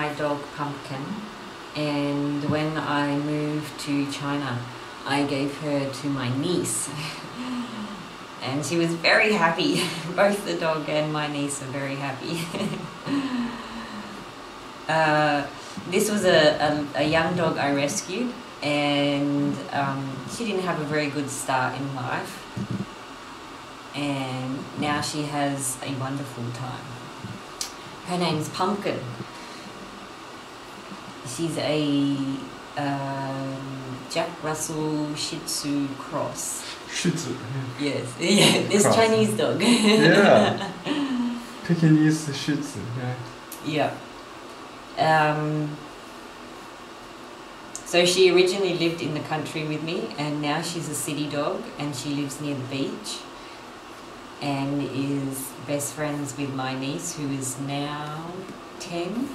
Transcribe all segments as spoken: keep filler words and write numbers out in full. my dog Pumpkin, and when I moved to China I gave her to my niece and she was very happy. Both the dog and my niece are very happy. uh, this was a, a, a young dog I rescued, and um, she didn't have a very good start in life, and now she has a wonderful time. Her name's Pumpkin. She's a um, Jack Russell Shih Tzu cross. Shih Tzu? Yeah. Yes, yeah, this cross. Chinese dog. Yeah. Pekingese Shih Tzu, yeah. Yeah. Um, so she originally lived in the country with me, and now she's a city dog and she lives near the beach and is best friends with my niece, who is now ten.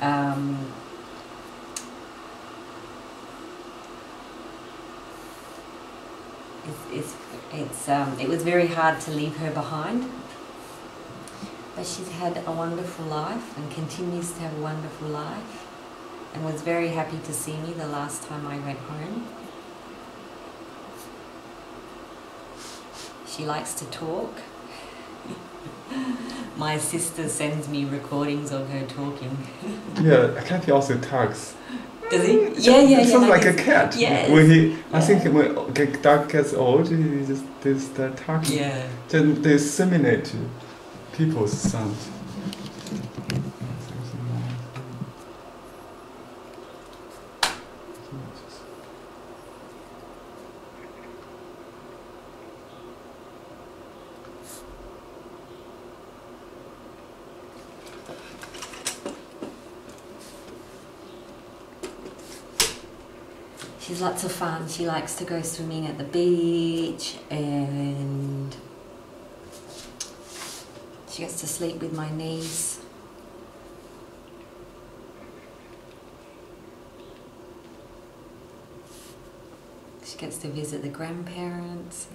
Um, it's, it's, it's, um, it was very hard to leave her behind, but she's had a wonderful life and continues to have a wonderful life, and was very happy to see me the last time I went home. She likes to talk. My sister sends me recordings of her talking. Yeah, I can't, he also talks. Does he? Yeah, yeah, yeah. It sounds yeah, like a cat. Yeah. When he, yeah. I think when a dog gets old, he just they start talking. Yeah. Then they assimilate people's sound. She's lots of fun. She likes to go swimming at the beach, and she gets to sleep with my niece. She gets to visit the grandparents.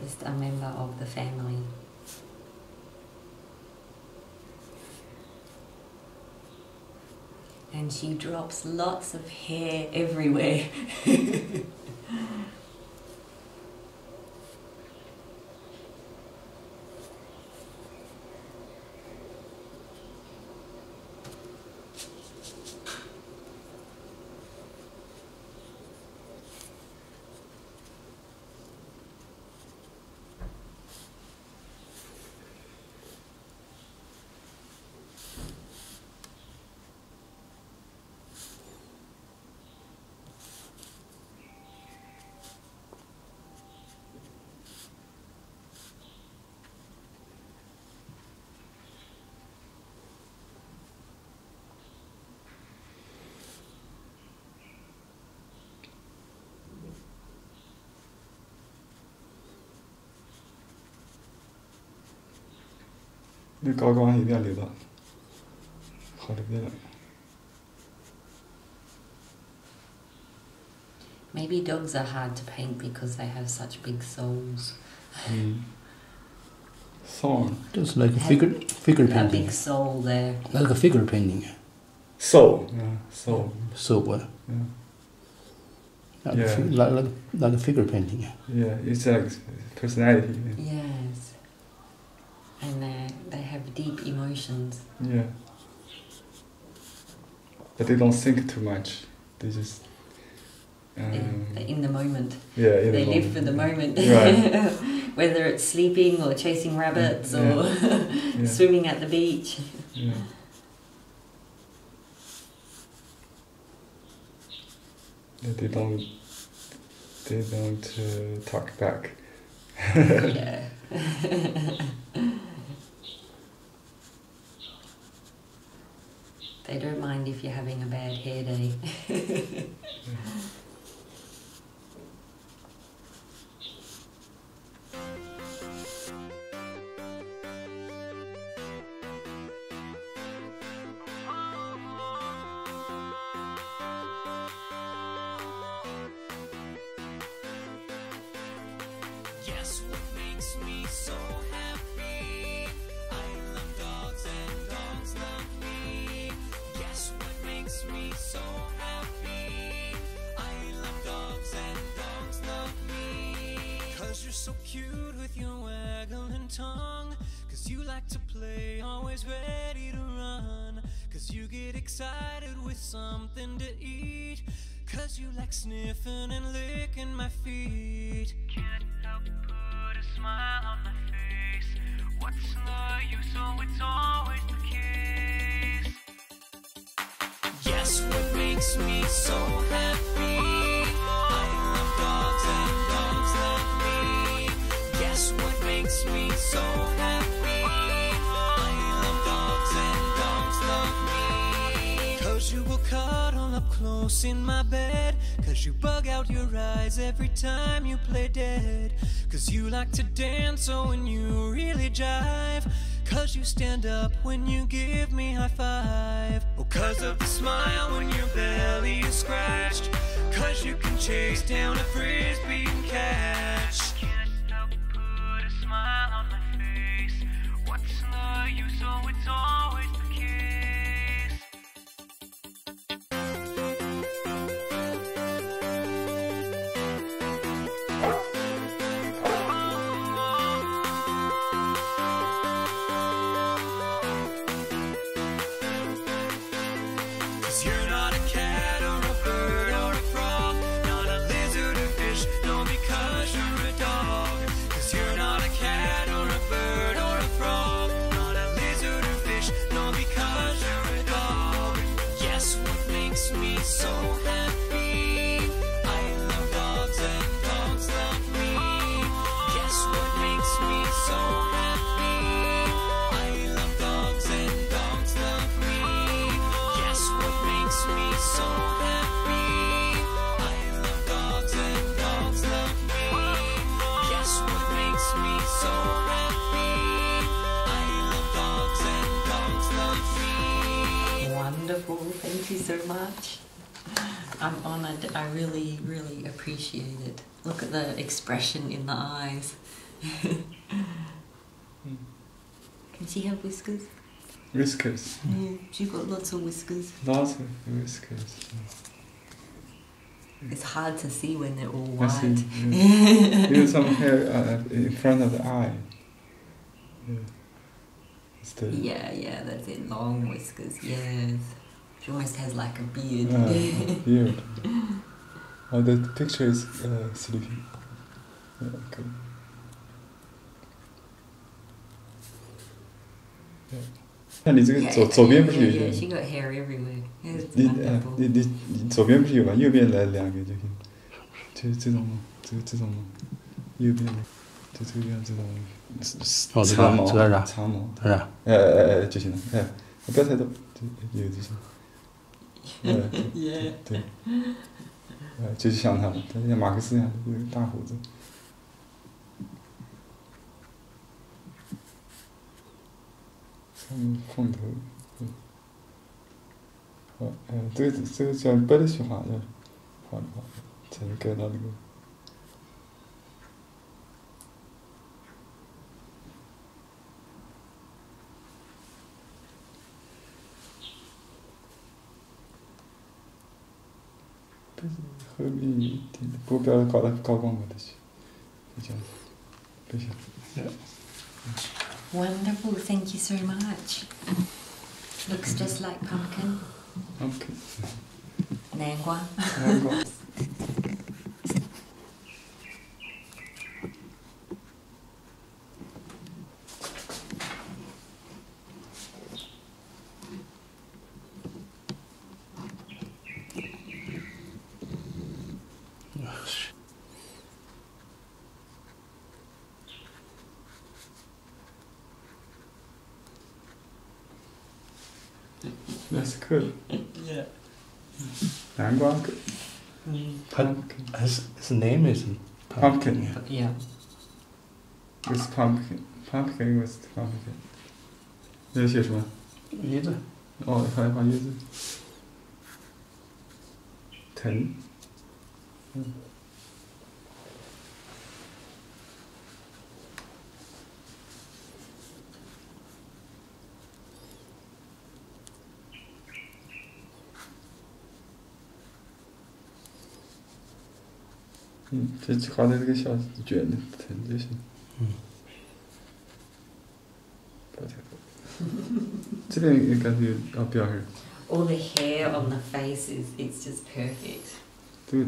Just a member of the family. And she drops lots of hair everywhere.那高光一定要留到好的边了。Maybe dogs are hard to paint because they have such big souls. Mm. Soul. Just like a figure, figure painting. A big soul there. Like a figure painting. Soul. Yeah, soul. Soul. What? Yeah. Like, yeah. A like, like, like a figure painting. Yeah, it's like personality. Yeah. Yes. And uh, they have deep emotions. Yeah. But they don't think too much. They just... Um, in, they're in the moment. Yeah, in they the live moment. for the moment. Right. Whether it's sleeping or chasing rabbits, yeah. or yeah. swimming at the beach. Yeah. Yeah, they don't... They don't uh, talk back. Yeah. They don't mind if you're having a bad hair day. Yeah. makes me so happy. I love dogs and dogs love me. Guess what makes me so happy? I love dogs and dogs love me. Cause you're so cute with your waggling tongue. Cause you like to play, always ready to run. Cause you get excited with something to eat. Cause you like sniffing and licking my feet. Can't help put a smile on my face. What's the use? Oh, it's always the case. Guess what makes me so happy? I love dogs and dogs love me. Guess what makes me so happy? I love dogs and dogs love me. Cause you will cuddle up close in my bed. Cause you bug out your eyes every time you play dead. Cause you like to dance, oh, when you really jive. Cause you stand up when you give me high five. Oh, cause of the smile when your belly is scratched. Cause you can chase down a frisbee and catch. Can't help put a smile on my face. What's the use? Oh, it's always the case. Thank you so much. I'm honoured. I really, really appreciate it. Look at the expression in the eyes. Mm. Can she have whiskers? Whiskers. Yeah, she got lots of whiskers. Lots of whiskers. It's hard to see when they're all white. Even yeah. Yeah, some hair uh, in front of the eye. Yeah. The yeah, yeah, that's it. Long whiskers. Yes. She almost has like a beard. Ah, beard. Oh, the picture is uh, sleepy. Yeah, okay. Yeah. Yeah, yeah, yeah, she got hair everywhere. Yeah, it's wonderful. Yeah, yeah, yeah, yeah, yeah. Wonderful, thank you so much. Looks just like pumpkin. Pumpkin. Nangua. Nangua. That's good. Yeah. Nangua. Pumpkin. His, his name is Pumpkin. Pumpkin. Yeah. It's Pumpkin. Pumpkin was Pumpkin. 这是写什么？梨子。哦，还画梨子。藤。嗯。嗯，这好歹这个小卷的疼就行。嗯。不太多。这边也感觉要表示。All the hair on the face is it's just perfect. 对。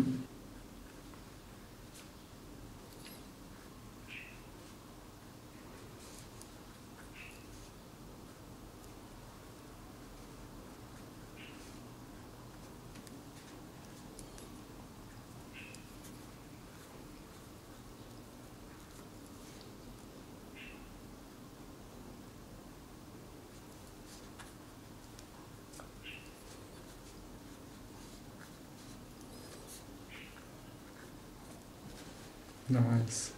Nice.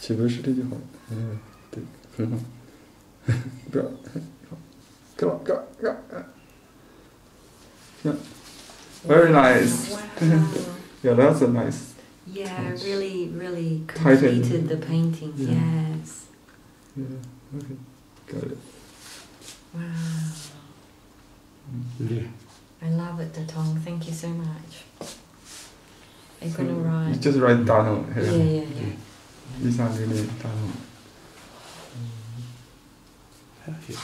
She was really hot. Yeah. Go, go, go, go. Yeah. Very nice. Wow. Yeah, that's a nice. Yeah, touch. really, really completed Tightened. the painting. Yeah. Yes. Yeah. Okay. Got it. Wow. Yeah. I love it, Datong. Thank you so much. I'm gonna write. You just write Datong here. Yeah, yeah, yeah. These are really Datong. Perfect.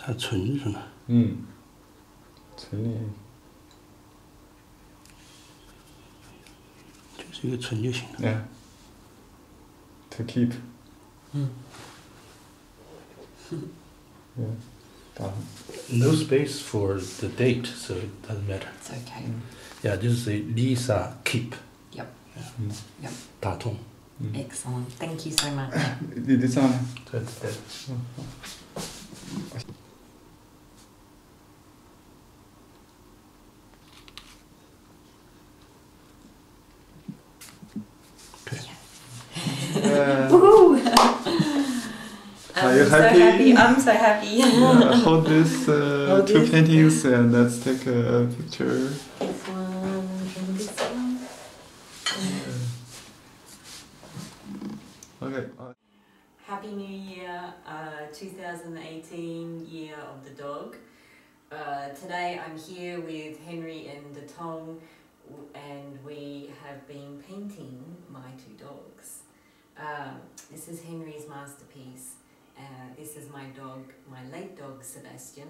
还存着呢。嗯，存的，就是一个存就行了。Yeah. To keep. 嗯。Yeah. No space for the date, so it doesn't matter. It's okay. Yeah, just say Lisa keep. Yep. Yeah. Yep. 打通。Excellent. Thank you so much. 你的账呢？对对。So happy. I'm so happy. Yeah, hold this uh, hold two this. paintings and let's take a picture. This one and this one. Okay. okay. Happy New Year, uh, twenty eighteen Year of the Dog. Uh, today I'm here with Henry and Datong, and we have been painting my two dogs. Uh, this is Henry's masterpiece. Uh, this is my dog, my late dog, Sebastian,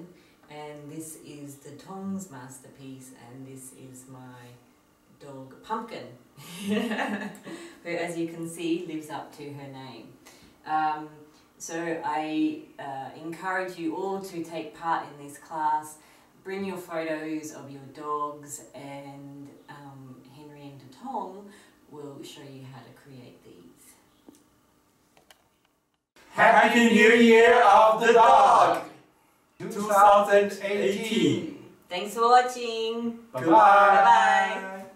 and this is Datong's masterpiece, and this is my dog, Pumpkin, who, as you can see, lives up to her name. Um, so I uh, encourage you all to take part in this class. Bring your photos of your dogs, and um, Henry and Datong will show you how to create these. Happy New Year of the Dog, twenty eighteen. Thanks for watching. Bye bye. Bye, -bye.